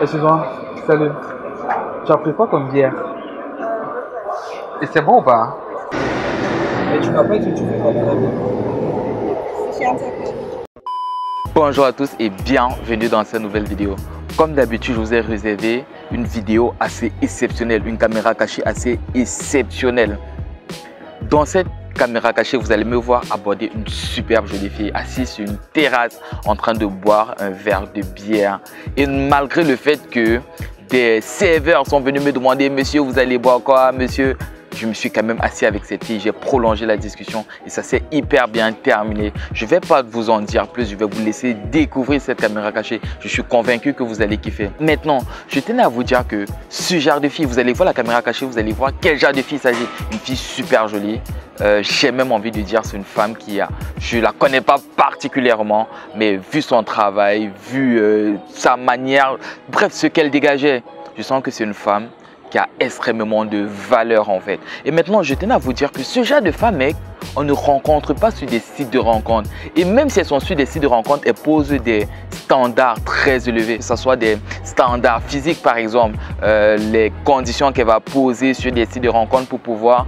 Excuse-moi, salut. Tu as pris quoi comme bière? Et c'est bon ou pas? Et tu m'as pas dit que tu fais pas dans la vie. C'est un peu. Bonjour à tous et bienvenue dans cette nouvelle vidéo. Comme d'habitude, je vous ai réservé une vidéo assez exceptionnelle, une caméra cachée assez exceptionnelle. Dans cette caméra cachée, vous allez me voir aborder une superbe jolie fille assise sur une terrasse en train de boire un verre de bière. Et malgré le fait que des serveurs sont venus me demander « Monsieur, vous allez boire quoi, monsieur ?» Je me suis quand même assis avec cette fille, j'ai prolongé la discussion et ça s'est hyper bien terminé. Je ne vais pas vous en dire plus, je vais vous laisser découvrir cette caméra cachée. Je suis convaincu que vous allez kiffer. Maintenant, je tenais à vous dire que ce genre de fille, vous allez voir la caméra cachée, vous allez voir quel genre de fille il s'agit. Une fille super jolie. J'ai même envie de dire c'est une femme qui a, je la connais pas particulièrement, mais vu son travail, vu sa manière, bref, ce qu'elle dégageait, je sens que c'est une femme qui a extrêmement de valeur en fait. Et maintenant, je tenais à vous dire que ce genre de femme, mec, on ne rencontre pas sur des sites de rencontres. Et même si elles sont sur des sites de rencontres, elles posent des standards très élevés, que ce soit des standards physiques par exemple, les conditions qu'elle va poser sur des sites de rencontres pour pouvoir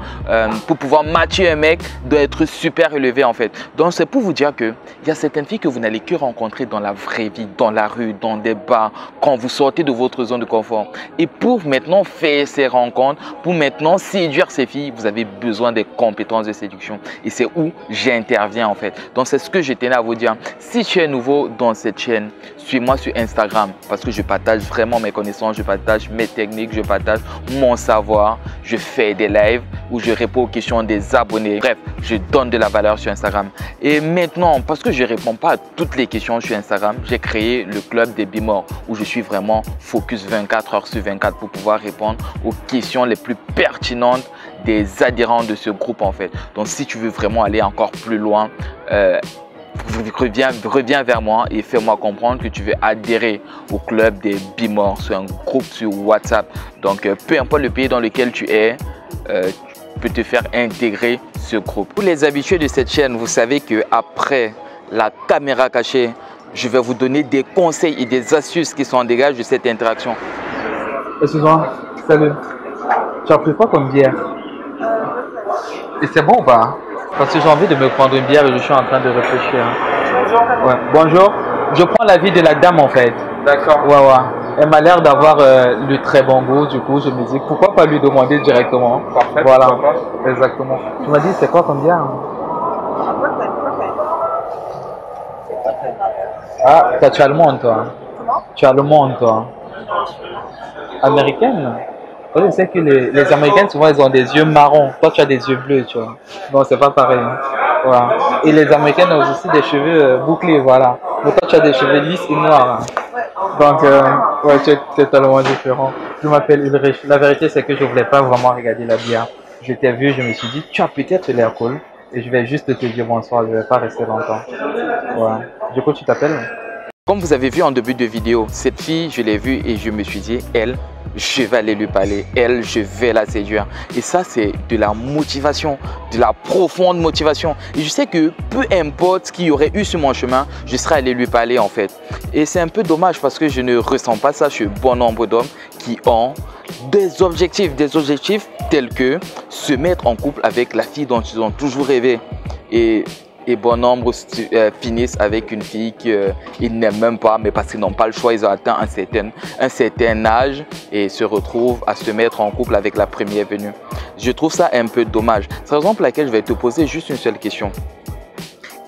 matcher un mec doit être super élevé en fait. Donc c'est pour vous dire qu'il y a certaines filles que vous n'allez que rencontrer dans la vraie vie, dans la rue, dans des bars, quand vous sortez de votre zone de confort. Et pour maintenant faire ces rencontres, pour maintenant séduire ces filles, vous avez besoin des compétences de séduction. Et c'est où j'interviens en fait. Donc c'est ce que je tenais à vous dire. Si tu es nouveau dans cette chaîne, suis-moi sur Instagram parce que je partage vraiment mes connaissances, je partage mes techniques, je partage mon savoir. Je fais des lives où je réponds aux questions des abonnés. Bref, je donne de la valeur sur Instagram. Et maintenant, parce que je ne réponds pas à toutes les questions sur Instagram, j'ai créé le club des Bimors où je suis vraiment focus 24 heures sur 24 pour pouvoir répondre aux questions les plus pertinentes des adhérents de ce groupe en fait. Donc si tu veux vraiment aller encore plus loin, reviens vers moi et fais-moi comprendre que tu veux adhérer au club des Bimors. C'est un groupe sur WhatsApp. Donc peu importe le pays dans lequel tu es, tu peux te faire intégrer ce groupe. Pour les habitués de cette chaîne, vous savez qu'après la caméra cachée, je vais vous donner des conseils et des astuces qui s'en dégagent de cette interaction. Excuse-moi, salut. Tu as pris quoi comme bière? Et c'est bon ou pas? Parce que j'ai envie de me prendre une bière et je suis en train de réfléchir. Bonjour. Ouais. Bonjour. Je prends l'avis de la dame en fait. D'accord. Ouais, ouais. Elle m'a l'air d'avoir le très bon goût. Du coup, je me dis pourquoi pas lui demander directement. Parfait. Voilà. Parfait. Exactement. Tu m'as dit c'est quoi comme bière? Ah, tu es allemande toi. Comment? Tu es allemande toi. Américaine? Vous savez que les Américaines, souvent, elles ont des yeux marrons. Toi, tu as des yeux bleus, tu vois. Donc, c'est pas pareil. Voilà. Et les Américaines ont aussi des cheveux bouclés, voilà. Mais toi, tu as des cheveux lisses et noirs. Hein. Donc, ouais, tu es totalement différent. Je m'appelle Ulrich. La vérité, c'est que je voulais pas vraiment regarder la bière. Je t'ai vu, je me suis dit, tu as peut-être l'air cool. Et je vais juste te dire bonsoir, je vais pas rester longtemps. Voilà. Du coup, tu t'appelles? Comme vous avez vu en début de vidéo, cette fille, je l'ai vue et je me suis dit, elle, je vais aller lui parler, elle, je vais la séduire. Et ça, c'est de la motivation, de la profonde motivation. Et je sais que peu importe ce qu'il y aurait eu sur mon chemin, je serais allé lui parler en fait. Et c'est un peu dommage parce que je ne ressens pas ça chez bon nombre d'hommes qui ont des objectifs tels que se mettre en couple avec la fille dont ils ont toujours rêvé. Et bon nombre finissent avec une fille qu'ils n'aiment même pas, mais parce qu'ils n'ont pas le choix, ils ont atteint un certain âge et se retrouvent à se mettre en couple avec la première venue. Je trouve ça un peu dommage. C'est la raison pour laquelle je vais te poser juste une seule question.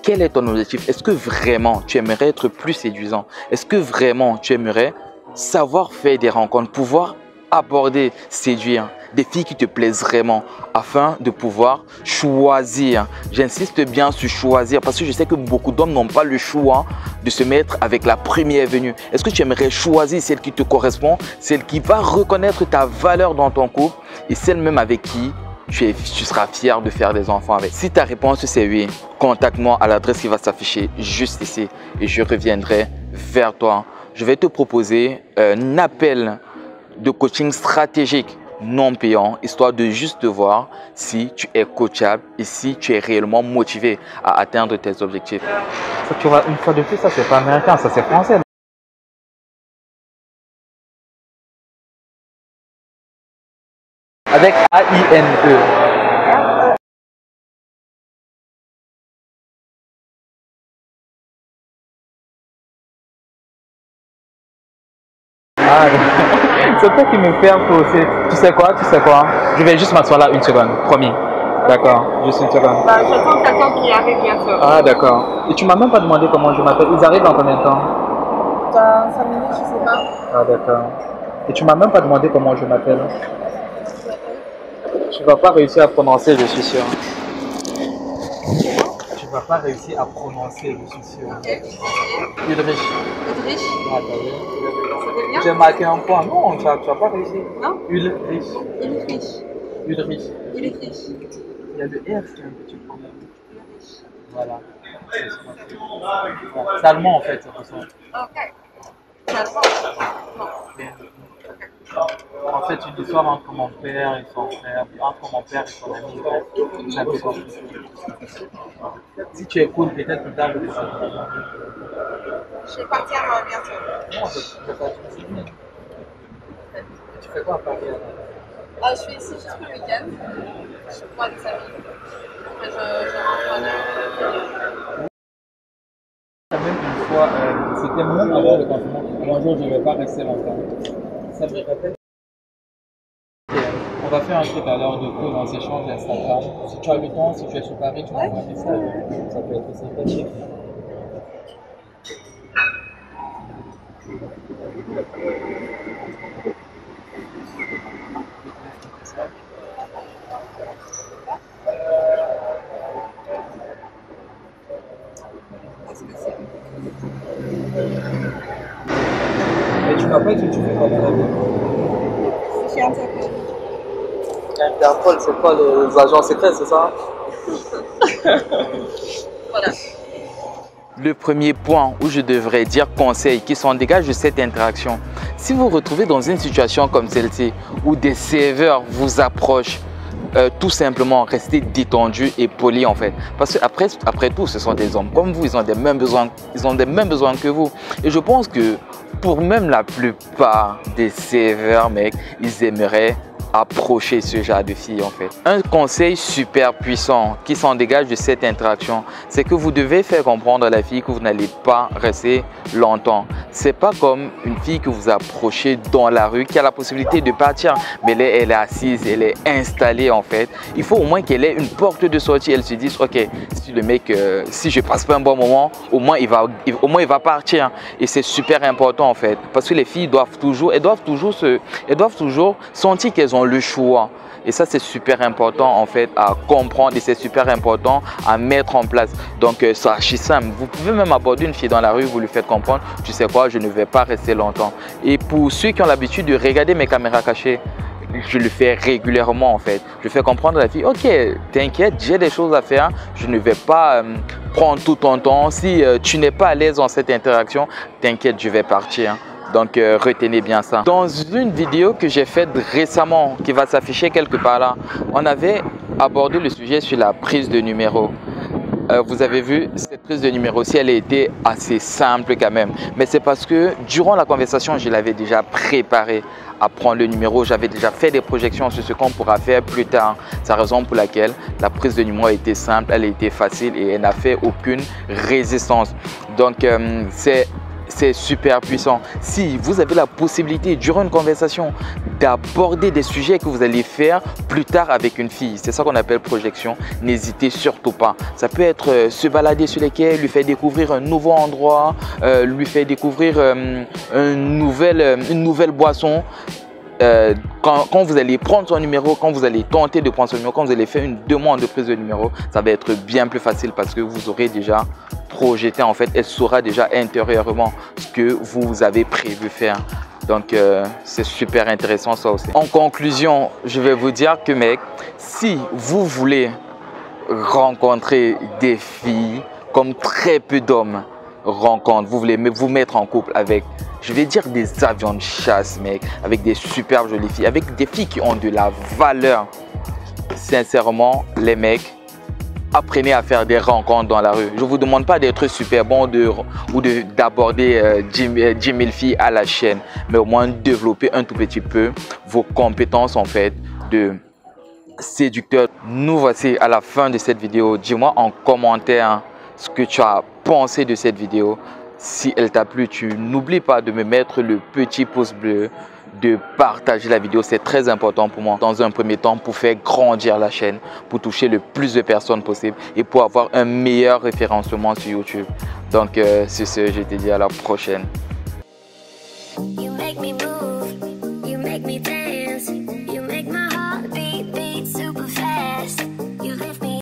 Quel est ton objectif? Est-ce que vraiment tu aimerais être plus séduisant? Est-ce que vraiment tu aimerais savoir faire des rencontres, pouvoir aborder, séduire des filles qui te plaisent vraiment afin de pouvoir choisir? J'insiste bien sur choisir parce que je sais que beaucoup d'hommes n'ont pas le choix de se mettre avec la première venue. Est-ce que tu aimerais choisir celle qui te correspond, celle qui va reconnaître ta valeur dans ton couple et celle même avec qui tu seras fier de faire des enfants avec? Si ta réponse c'est oui, contacte-moi à l'adresse qui va s'afficher juste ici et je reviendrai vers toi. Je vais te proposer un appel de coaching stratégique non payant, histoire de juste te voir si tu es coachable et si tu es réellement motivé à atteindre tes objectifs. Ça, tu vois, une fois de plus, ça c'est pas américain, ça c'est français. avec AINE. C'est toi qui me ferme pour aussi. Tu sais quoi? Je vais juste m'asseoir là une seconde, promis. D'accord, juste une seconde. Bah, je pense t'attends qu'il arrive bientôt. Ah, d'accord. Et tu m'as même pas demandé comment je m'appelle. Ils arrivent dans combien de temps? Dans 5 minutes, je sais pas. Ah, d'accord. Et tu m'as même pas demandé comment je m'appelle. Tu vas pas réussir à prononcer, je suis sûr. Tu vas pas réussir à prononcer, je suis sûr. Ok. Ulrich. Ulrich? Ah, t'as vu? J'ai marqué un point. Non, tu n'as pas réussi. Non. Ulrich. Ulrich. Ulrich. Ulrich. Il y a le R, c'est un petit problème. Ulrich. Voilà. C'est allemand en fait, ça ressemble. Ok. C'est allemand. En fait, une histoire entre mon père et son frère, entre mon père et son ami. C'est un peu compliqué. Si tu es cool, peut-être plus tard, je vais te dire. Je suis partie à Paris bientôt. Non, c'est pas tout de suite. Tu fais quoi à Paris? Je suis ici juste pour le week-end. Je suis pour des amis. Après, je rentre. Même une fois, c'était mon avant le confinement. Un jour, je ne vais pas rester longtemps. Ça me rappelle. On va faire un truc à l'heure de cours, on s'échange Instagram. Si tu as le temps, si tu es sur Paris, tu m'envoies un message. Ça peut être sympathique. Mais tu m'as pas dit que tu fais quoi dans la vie? C'est chez Interpol. Interpol, c'est quoi, les agents secrets, c'est ça? Voilà. Le premier point où je devrais dire conseil qui s'en dégage de cette interaction. Si vous vous retrouvez dans une situation comme celle-ci où des serveurs vous approchent, tout simplement restez détendu et poli en fait. Parce qu'après tout, ce sont des hommes comme vous, ils ont des mêmes besoins que vous. Et je pense que pour même la plupart des serveurs, mec, ils aimeraient approcher ce genre de filles en fait. Un conseil super puissant qui s'en dégage de cette interaction, c'est que vous devez faire comprendre à la fille que vous n'allez pas rester longtemps. C'est pas comme une fille que vous approchez dans la rue qui a la possibilité de partir, mais elle est assise, elle est installée en fait. Il faut au moins qu'elle ait une porte de sortie. Elle se dise, ok, si le mec, si je passe pas un bon moment, au moins il va partir. Et c'est super important en fait, parce que les filles doivent toujours sentir qu'elles ont le choix. Et ça, c'est super important en fait à comprendre, et c'est super important à mettre en place. Donc c'est archi simple. Vous pouvez même aborder une fille dans la rue, vous lui faites comprendre, tu sais quoi, je ne vais pas rester longtemps. Et pour ceux qui ont l'habitude de regarder mes caméras cachées, je le fais régulièrement en fait. Je fais comprendre à la fille, ok, t'inquiète, j'ai des choses à faire, je ne vais pas prendre tout ton temps. Si tu n'es pas à l'aise dans cette interaction, t'inquiète, je vais partir. Donc retenez bien ça. Dans une vidéo que j'ai faite récemment, qui va s'afficher quelque part là, on avait abordé le sujet sur la prise de numéro. Vous avez vu, cette prise de numéro, si elle a été assez simple quand même. Mais c'est parce que durant la conversation, je l'avais déjà préparée à prendre le numéro. J'avais déjà fait des projections sur ce qu'on pourra faire plus tard. C'est la raison pour laquelle la prise de numéro a été simple, elle a été facile et elle n'a fait aucune résistance. Donc c'est super puissant. Si vous avez la possibilité durant une conversation d'aborder des sujets que vous allez faire plus tard avec une fille, c'est ça qu'on appelle projection, n'hésitez surtout pas. Ça peut être se balader sur les quais, lui faire découvrir un nouveau endroit, lui faire découvrir une nouvelle boisson. Quand vous allez prendre son numéro, quand vous allez tenter de prendre son numéro, quand vous allez faire une demande de prise de numéro, ça va être bien plus facile parce que vous aurez déjà projeté en fait, elle saura déjà intérieurement ce que vous avez prévu faire. Donc c'est super intéressant ça aussi. En conclusion, je vais vous dire que mec, si vous voulez rencontrer des filles comme très peu d'hommes rencontrent, vous voulez vous mettre en couple avec, je vais dire des avions de chasse, mec, avec des super jolies filles, avec des filles qui ont de la valeur. Sincèrement, les mecs, apprenez à faire des rencontres dans la rue. Je ne vous demande pas d'être super bon d'aborder 10 000 filles à la chaîne, mais au moins développer un tout petit peu vos compétences en fait de séducteur. Nous voici à la fin de cette vidéo. Dis-moi en commentaire ce que tu as pensé de cette vidéo. Si elle t'a plu, tu n'oublies pas de me mettre le petit pouce bleu, de partager la vidéo, c'est très important pour moi dans un premier temps pour faire grandir la chaîne, pour toucher le plus de personnes possible et pour avoir un meilleur référencement sur YouTube. Donc c'est ce, je te dis à la prochaine.